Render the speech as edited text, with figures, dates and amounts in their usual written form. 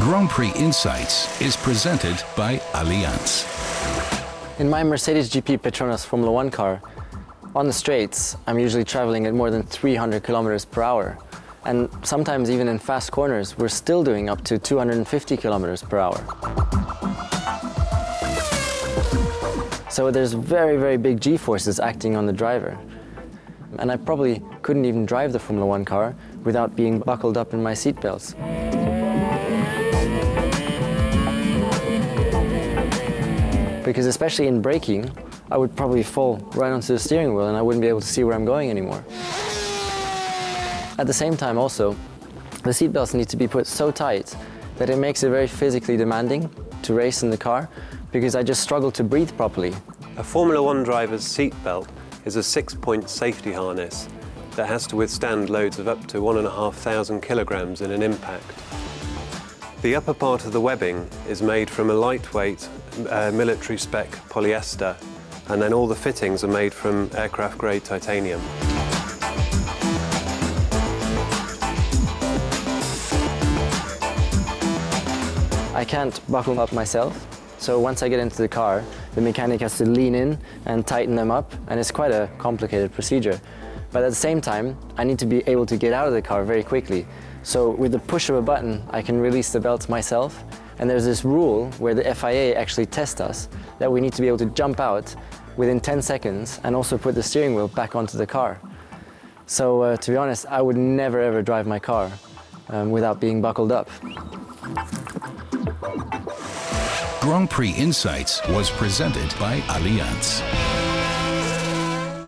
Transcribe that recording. Grand Prix Insights is presented by Allianz. In my Mercedes GP Petronas Formula One car, on the straights, I'm usually traveling at more than 300 kilometers per hour. And sometimes even in fast corners, we're still doing up to 250 kilometers per hour. So there's very big G-forces acting on the driver. And I probably couldn't even drive the Formula One car without being buckled up in my seatbelts. Because especially in braking, I would probably fall right onto the steering wheel and I wouldn't be able to see where I'm going anymore. At the same time also, the seatbelts need to be put so tight that it makes it very physically demanding to race in the car because I just struggle to breathe properly. A Formula One driver's seatbelt is a 6-point safety harness that has to withstand loads of up to 1,500 kilograms in an impact. The upper part of the webbing is made from a lightweight military-spec polyester, and then all the fittings are made from aircraft-grade titanium. I can't buckle up myself, so once I get into the car, the mechanic has to lean in and tighten them up, and it's quite a complicated procedure. But at the same time, I need to be able to get out of the car very quickly. So with the push of a button, I can release the belts myself. And there's this rule where the FIA actually tests us that we need to be able to jump out within 10 seconds and also put the steering wheel back onto the car. So to be honest, I would never ever drive my car without being buckled up. Grand Prix Insights was presented by Allianz.